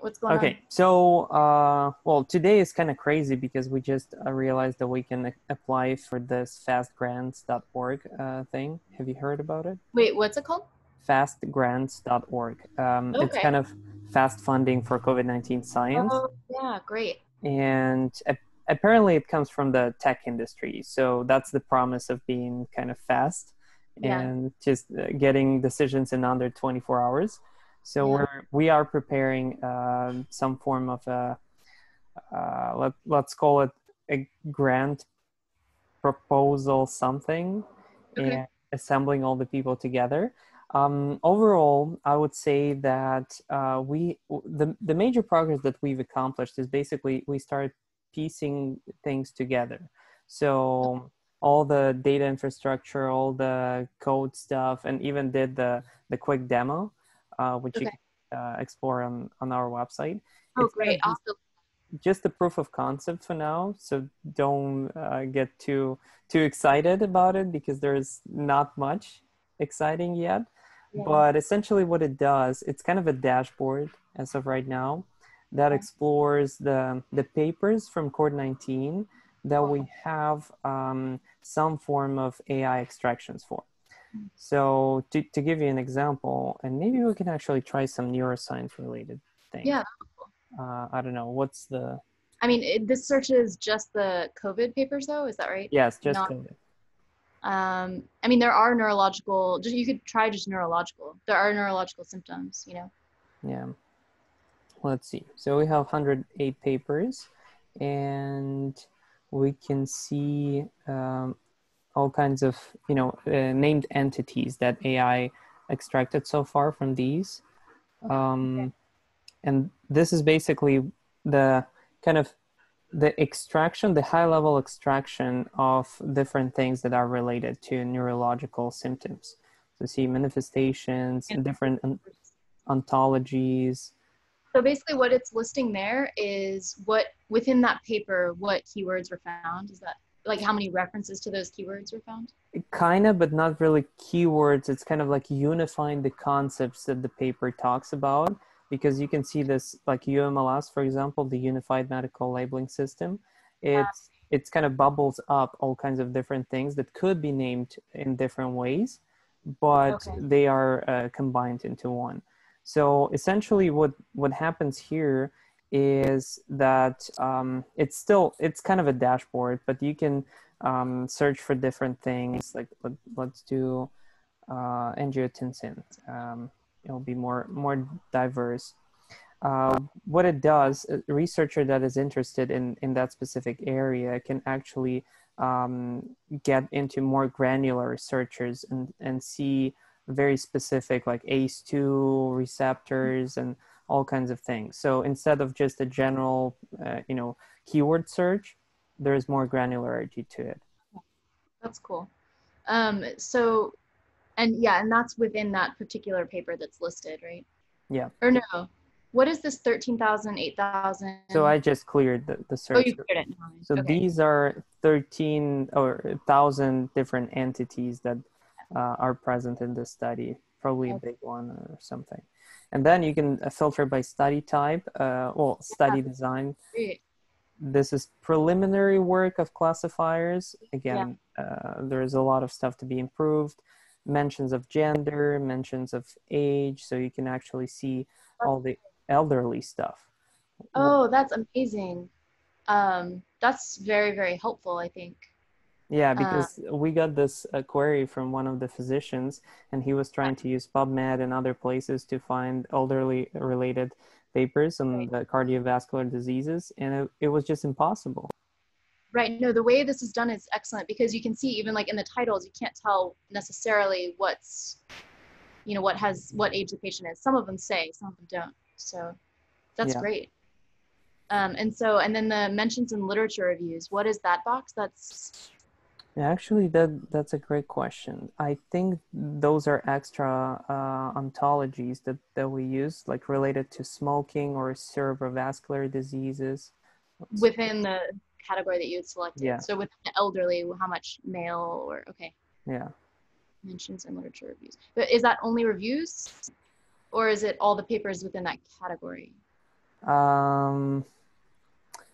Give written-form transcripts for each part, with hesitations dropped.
What's going on? Okay, so, well, today is kind of crazy because we just realized that we can apply for this fastgrants.org thing. Have you heard about it? Wait, what's it called? Fastgrants.org. Okay. It's kind of fast funding for COVID-19 science. Oh, yeah, great. And apparently it comes from the tech industry. So that's the promise of being kind of fast and just getting decisions in under 24 hours. So we are preparing some form of a, let's call it a grant proposal something, and assembling all the people together. Overall, I would say that the major progress that we've accomplished is basically we started piecing things together. So all the data infrastructure, all the code stuff, and even did the quick demo. Which you can explore on our website. Oh, it's great. Awesome. Just a proof of concept for now. So don't get too excited about it because there is not much exciting yet. Yeah. But essentially what it does, it's kind of a dashboard as of right now that explores the papers from CORD-19 that we have some form of AI extractions for. So to give you an example, and maybe we can actually try some neuroscience related thing. Yeah. I don't know. What's the... I mean, this search is just the COVID papers though. Is that right? Yes, just COVID. I mean, there are neurological, you could try just neurological. There are neurological symptoms, you know? Yeah. Let's see. So we have 108 papers and we can see... all kinds of, you know, named entities that AI extracted so far from these. And this is basically the kind of the extraction, the high level extraction of different things that are related to neurological symptoms. So see manifestations and different ontologies. So basically what it's listing there is what within that paper, what keywords were found, is that? Like how many references to those keywords were found? Kind of, but not really keywords. It's kind of like unifying the concepts that the paper talks about, because you can see this, like UMLS, for example, the Unified Medical Labeling System. It's kind of bubbles up all kinds of different things that could be named in different ways, but they are combined into one. So essentially what happens here is that it's kind of a dashboard, but you can search for different things. Like let's do angiotensin. It'll be more diverse. What it does, a researcher that is interested in that specific area can actually get into more granular searches and see very specific like ACE2 receptors and all kinds of things. So instead of just a general, you know, keyword search, there is more granularity to it. That's cool. So, and that's within that particular paper that's listed, right? Yeah. Or no, what is this 13,000, 8,000? So I just cleared the search. Oh, you cleared it. So these are 13 or 1,000 different entities that are present in this study, probably a big one or something. And then you can filter by study type, well, study design. Great. This is preliminary work of classifiers. Again, there is a lot of stuff to be improved. Mentions of gender, mentions of age. So you can actually see all the elderly stuff. Oh, that's amazing. That's very, very helpful, I think. Yeah, because we got this query from one of the physicians, and he was trying to use PubMed and other places to find elderly-related papers on the cardiovascular diseases, and it was just impossible. Right. No, the way this is done is excellent, because you can see even like in the titles, you can't tell necessarily what's, you know, what age the patient is. Some of them say, some of them don't. So that's great. And then the mentions in literature reviews. What is that box? That's... Actually, that's a great question. I think those are extra ontologies that we use, like related to smoking or cerebrovascular diseases. Within the category that you had selected. Yeah. So with the elderly, how much male or, Yeah. Mentions in literature reviews. But is that only reviews or is it all the papers within that category?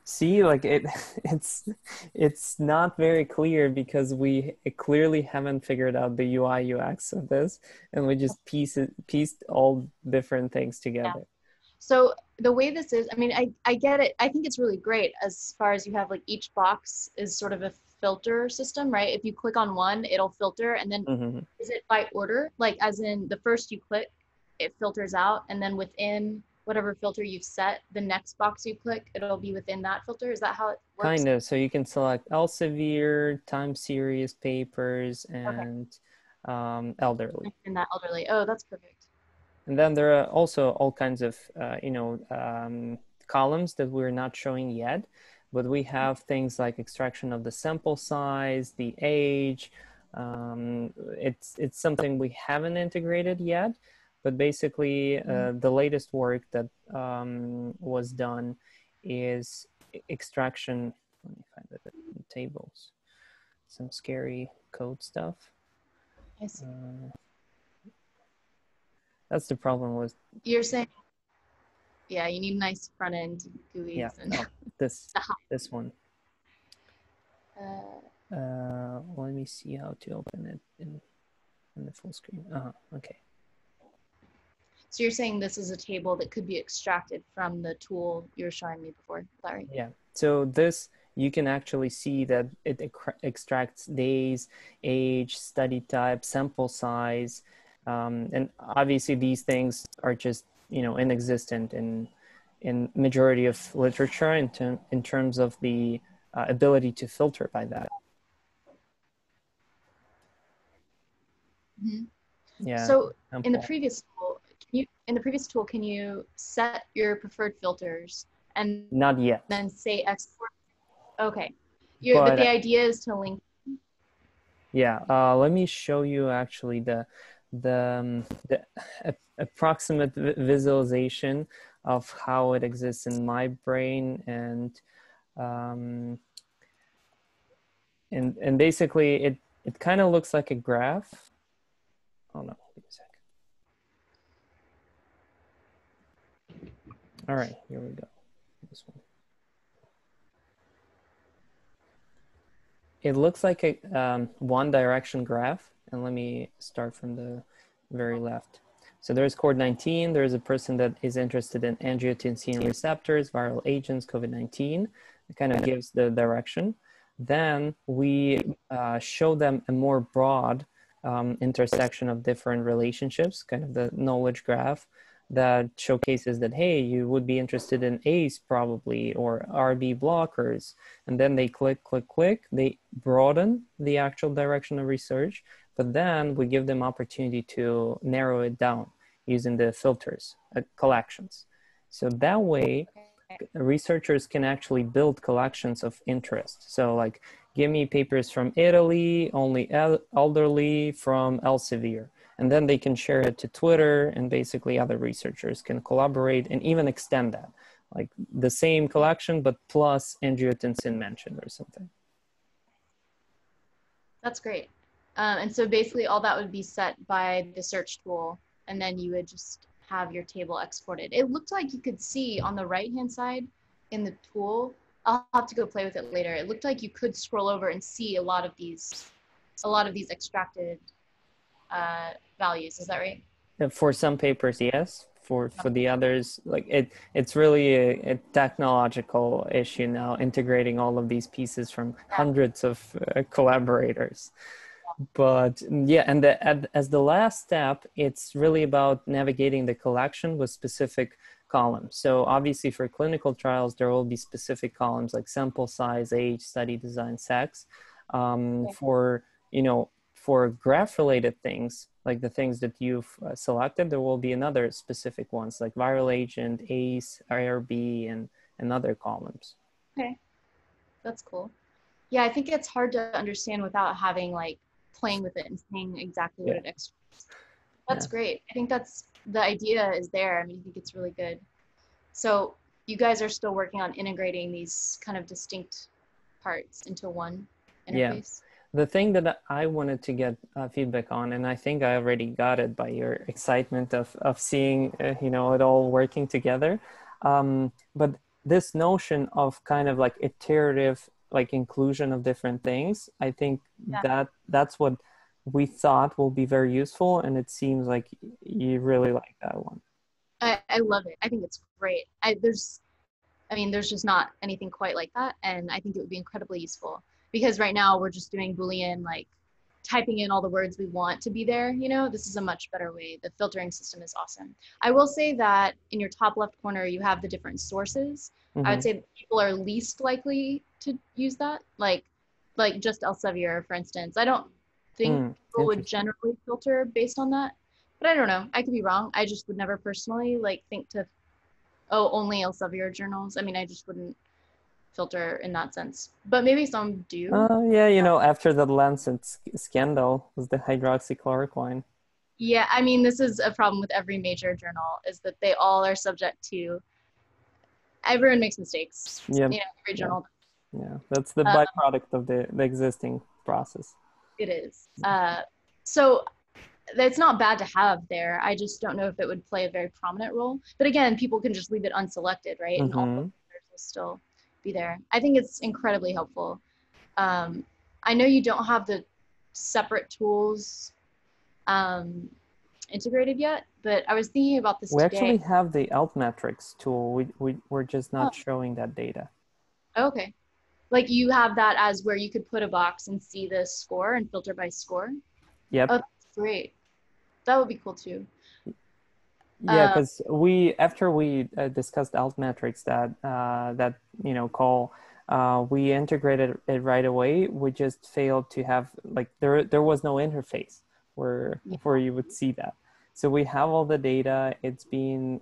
See, like it's not very clear because we clearly haven't figured out the UI UX of this, and we just pieced all different things together. Yeah. So the way this is, I mean, I get it. I think it's really great as far as you have like each box is sort of a filter system, right? If you click on one, it'll filter, and then is it by order? Like as in the first you click, it filters out, and then within whatever filter you've set, the next box you click, it'll be within that filter. Is that how it works? Kind of. So you can select Elsevier, time series, papers, and elderly. And that elderly. Oh, that's perfect. And then there are also all kinds of, columns that we're not showing yet, but we have things like extraction of the sample size, the age. It's something we haven't integrated yet. But basically, the latest work that was done is extraction. Let me find it in tables. Some scary code stuff. I see. That's the problem with. You're saying, yeah, you need nice front end GUIs. Yeah, and oh, this one. Let me see how to open it in the full screen. Okay. So you're saying this is a table that could be extracted from the tool you were showing me before, sorry. Yeah, so this, you can actually see that it extracts days, age, study type, sample size. And obviously these things are just, you know, inexistent in majority of literature in terms of the ability to filter by that. Mm-hmm. Yeah. So in the previous tool, can you set your preferred filters and not yet then say export? Okay. But the idea is to link. Yeah. Let me show you actually the approximate visualization of how it exists in my brain, and basically it kind of looks like a graph. Oh no. All right, here we go. This one. It looks like a one direction graph. And let me start from the very left. So there's CORD-19. There's a person that is interested in angiotensin receptors, viral agents, COVID-19. It kind of gives the direction. Then we show them a more broad intersection of different relationships, kind of the knowledge graph, that showcases that, hey, you would be interested in ACE probably, or RB blockers. And then they click, click, click. They broaden the actual direction of research, but then we give them opportunity to narrow it down using the filters, collections. So that way, researchers can actually build collections of interest. So like, give me papers from Italy, only elderly, from Elsevier. And then they can share it to Twitter, and basically other researchers can collaborate and even extend that, like the same collection, but plus angiotensin mentioned or something. That's great. And so basically all that would be set by the search tool, and then you would just have your table exported. It looked like you could see on the right-hand side in the tool, I'll have to go play with it later. It looked like you could scroll over and see a lot of these extracted values. Is that right? For some papers, yes. For the others, like it's really a technological issue now, integrating all of these pieces from hundreds of collaborators. But yeah, and as the last step, it's really about navigating the collection with specific columns. So obviously for clinical trials, there will be specific columns like sample size, age, study design, sex. For, you know, for graph-related things, like the things that you've selected, there will be another specific ones like viral agent, ACE, IRB, and other columns. Okay, that's cool. Yeah, I think it's hard to understand without having like playing with it and seeing exactly what it extracts. That's great. I think that's the idea is there. I mean, I think it's really good. So you guys are still working on integrating these kind of distinct parts into one interface? Yeah. The thing that I wanted to get feedback on, and I think I already got it by your excitement of seeing, you know, it all working together, But this notion of kind of like iterative, like inclusion of different things, I think that's what we thought will be very useful. And it seems like you really like that one. I love it. I think it's great. There's just not anything quite like that. And I think it would be incredibly useful because right now we're just doing Boolean, like typing in all the words we want to be there. You know, this is a much better way. The filtering system is awesome. I will say that in your top left corner, you have the different sources. Mm-hmm. I would say people are least likely to use that. Like just Elsevier, for instance. I don't think people would generally filter based on that. But I don't know. I could be wrong. I just would never personally think to, only Elsevier journals. I mean, I just wouldn't filter in that sense. But maybe some do. After the Lancet scandal was the hydroxychloroquine. Yeah, I mean, this is a problem with every major journal is that they all are subject to. Everyone makes mistakes. Yeah. You know, every journal. Yeah, that's the byproduct of the existing process. It is. So. It's not bad to have there. I just don't know if it would play a very prominent role. But again, people can just leave it unselected, right? Mm-hmm. And all the filters will still be there. I think it's incredibly helpful. I know you don't have the separate tools integrated yet, but I was thinking about this today. We actually have the Altmetrics tool. We're just not showing that data. Okay. Like you have that as where you could put a box and see the score and filter by score? Yep. Oh, that's great. That would be cool too. Yeah, because after we discussed Altmetrics that call, we integrated it right away. We just failed to have there was no interface where you would see that. So we have all the data. It's being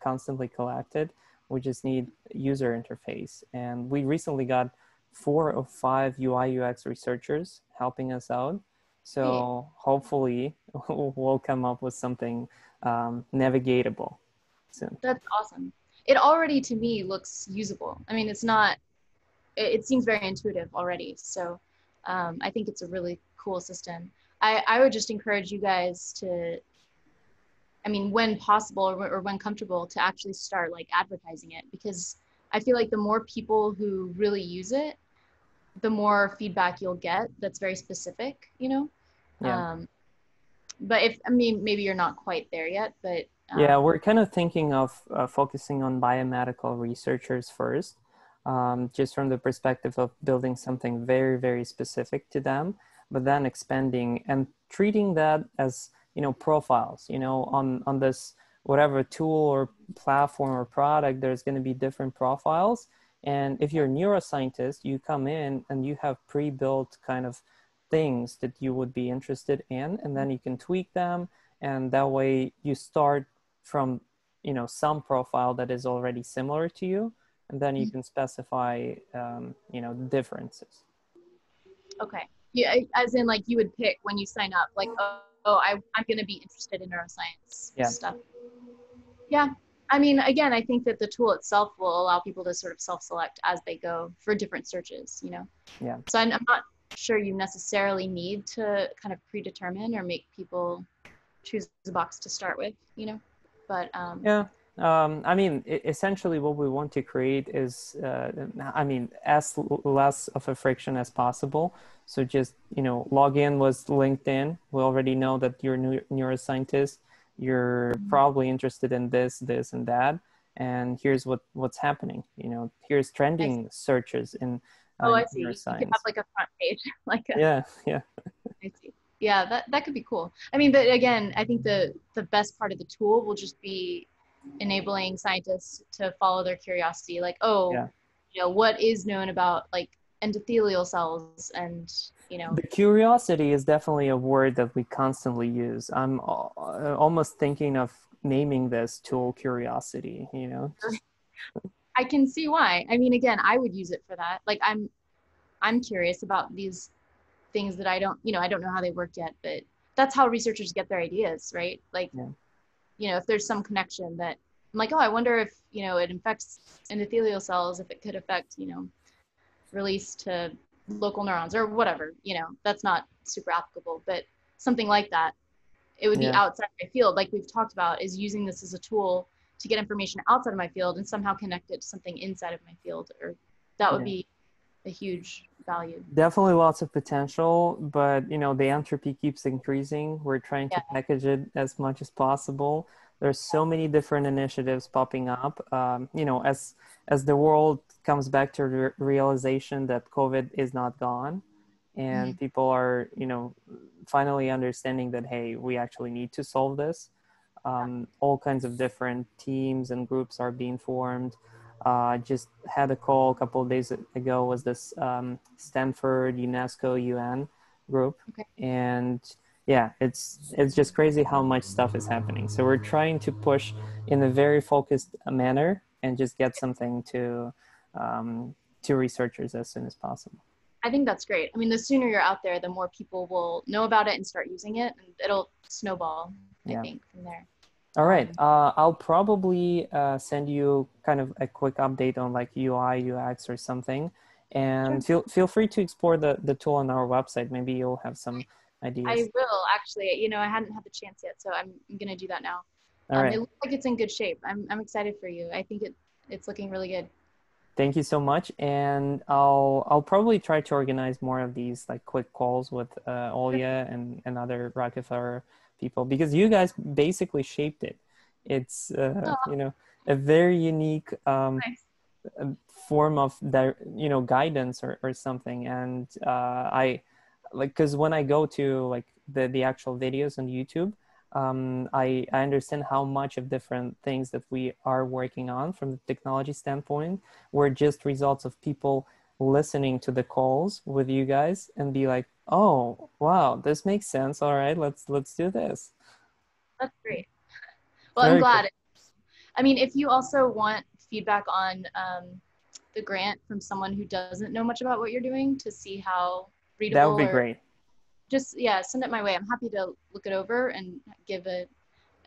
constantly collected. We just need user interface. And we recently got 4 or 5 UI UX researchers helping us out. So hopefully we'll come up with something navigatable soon. That's awesome. It already, to me, looks usable. I mean, it seems very intuitive already. So I think it's a really cool system. I would just encourage you guys to, when possible or when comfortable, to actually start advertising it, because I feel like the more people who really use it, the more feedback you'll get that's very specific, you know? Yeah. But maybe you're not quite there yet, but. Yeah, we're kind of thinking of focusing on biomedical researchers first, just from the perspective of building something very, very specific to them, but then expanding and treating that as, profiles, on this, whatever tool or platform or product, there's going to be different profiles. And if you're a neuroscientist, you come in and you have pre-built kind of things that you would be interested in, and then you can tweak them. And that way you start from, some profile that is already similar to you, and then you can specify, differences. Okay. Yeah. As in you would pick when you sign up, I'm going to be interested in neuroscience stuff. Yeah. Again, I think that the tool itself will allow people to sort of self-select as they go for different searches, Yeah. So I'm not sure you necessarily need to kind of predetermine or make people choose the box to start with, but. Essentially what we want to create is, as less of a friction as possible. So just, log in with LinkedIn. We already know that you're a neuroscientist. You're probably interested in this, and that. And here's what's happening. Here's trending searches in I see. You could have a front page, Yeah. I see. Yeah, that could be cool. But again, I think the best part of the tool will just be enabling scientists to follow their curiosity. What is known about endothelial cells and the curiosity is definitely a word that we constantly use. I'm almost thinking of naming this tool curiosity, I can see why. Again, I would use it for that. I'm curious about these things that I don't know how they work yet, but that's how researchers get their ideas, right? If there's some connection that I'm I wonder if, it infects endothelial cells, if it could affect, release to local neurons or whatever, that's not super applicable, but something like that, it would be outside my field. Like we've talked about, is using this as a tool to get information outside of my field and somehow connect it to something inside of my field, or that would be a huge value. Definitely lots of potential, but you know, the entropy keeps increasing. We're trying to package it as much as possible. There's so many different initiatives popping up. You know, as the world comes back to realization that COVID is not gone, and people are, you know, finally understanding that, hey, we actually need to solve this. All kinds of different teams and groups are being formed. Just had a call a couple of days ago, was this Stanford, UNESCO, UN group. And yeah, it's just crazy how much stuff is happening. So we're trying to push in a very focused manner and just get something to researchers as soon as possible. I think that's great. I mean, the sooner you're out there, the more people will know about it and start using it, and it'll snowball, I think, from there. All right. I'll probably send you kind of a quick update on like UI, UX or something. And feel free to explore the tool on our website. Maybe you'll have some ideas. I will, actually. You know, I hadn't had the chance yet, so I'm going to do that now. All right. It looks like it's in good shape. I'm excited for you. I think it's looking really good. Thank you so much. And I'll probably try to organize more of these like quick calls with Olya and other Rockefeller people, because you guys basically shaped it. It's you know, a very unique form of guidance or something. And I like, because when I go to like the actual videos on YouTube, I understand how much of different things that we are working on from the technology standpoint were just results of people listening to the calls with you guys and be like, oh wow, this makes sense. All right, let's do this. That's great. Well, I'm glad. I mean, if you also want feedback on the grant from someone who doesn't know much about what you're doing to see how readable, that would be great. Just send it my way. I'm happy to look it over and give a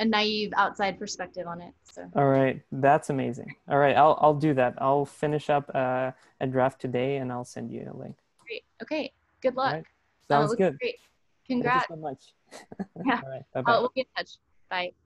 naive outside perspective on it. So. All right, that's amazing. All right, I'll do that. I'll finish up a draft today and I'll send you a link. Great. Okay. Good luck. Sounds good. Great. Congrats. Thank you so much. All right. Bye-bye. We'll be in touch. Bye.